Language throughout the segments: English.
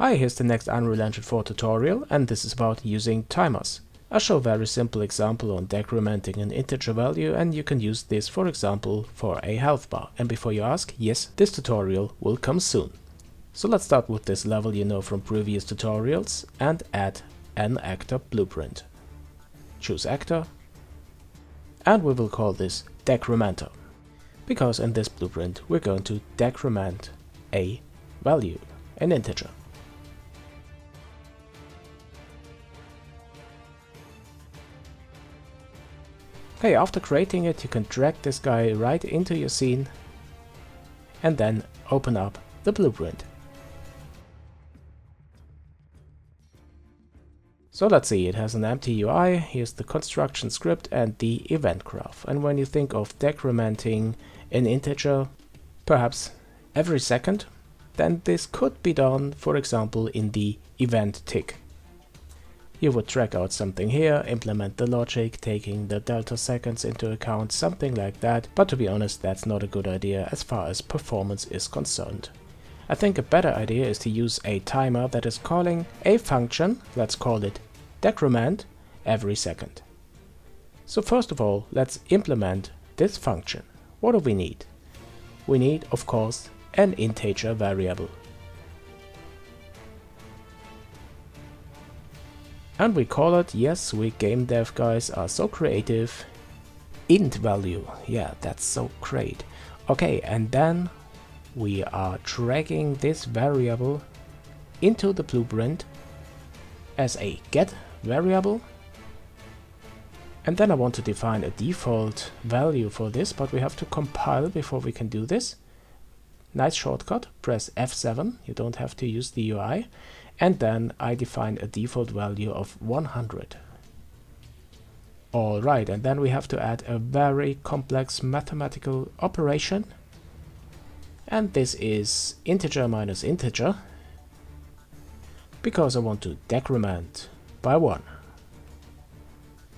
Hi, here's the next Unreal Engine 4 tutorial, and this is about using timers. I'll show a very simple example on decrementing an integer value, and you can use this, for example, for a health bar. And before you ask, yes, this tutorial will come soon. So let's start with this level you know from previous tutorials and add an actor blueprint. Choose actor, and we will call this decrementer, because in this blueprint we're going to decrement a value, an integer. Okay, after creating it, you can drag this guy right into your scene and then open up the blueprint. So let's see, it has an empty UI, here's the construction script and the event graph. And when you think of decrementing an integer, perhaps every second, then this could be done, for example, in the event tick. You would track out something here, implement the logic, taking the delta seconds into account, something like that. But to be honest, that's not a good idea as far as performance is concerned. I think a better idea is to use a timer that is calling a function, let's call it decrement, every second. So first of all, let's implement this function. What do we need? We need, of course, an integer variable. And we call it, yes, we game dev guys are so creative, int value. Yeah, that's so great. Okay, and then we are dragging this variable into the blueprint as a get variable. And then I want to define a default value for this, but we have to compile before we can do this. Nice shortcut, press F7, you don't have to use the UI. And then I define a default value of 100. Alright, and then we have to add a very complex mathematical operation. And this is integer minus integer, because I want to decrement by 1.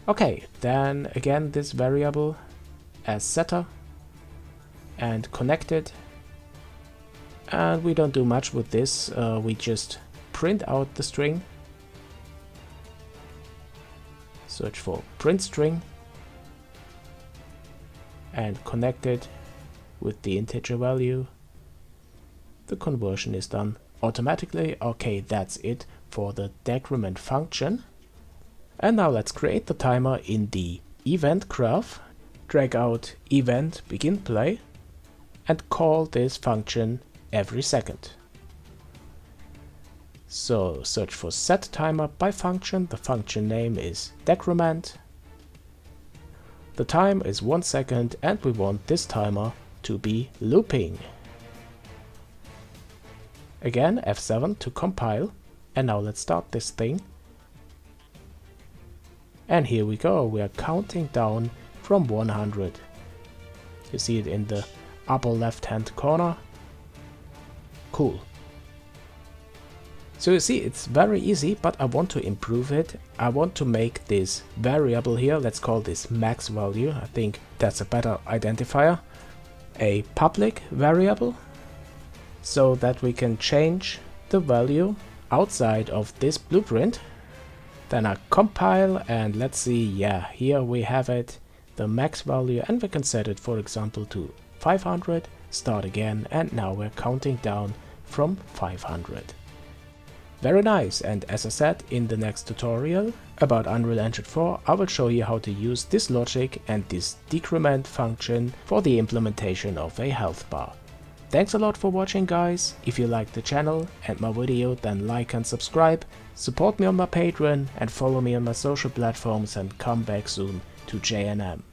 Okay, then again this variable as setter and connected. And we don't do much with this, we just print out the string, search for print string, and connect it with the integer value. The conversion is done automatically. Okay, that's it for the decrement function. And now let's create the timer in the event graph, drag out event begin play, and call this function every second. So search for set timer by function, the function name is decrement, the time is 1 second, and we want this timer to be looping. Again F7 to compile, and now let's start this thing. And here we go, we are counting down from 100. You see it in the upper left hand corner. Cool. So you see, it's very easy, but I want to improve it. I want to make this variable here, let's call this max value, I think that's a better identifier, a public variable, so that we can change the value outside of this blueprint. Then I compile and let's see, yeah, here we have it, the max value, and we can set it, for example, to 500, start again, and now we're counting down from 500. Very nice, and as I said in the next tutorial about Unreal Engine 4, I will show you how to use this logic and this decrement function for the implementation of a health bar. Thanks a lot for watching, guys. If you like the channel and my video, then like and subscribe, support me on my Patreon and follow me on my social platforms, and come back soon to JNM.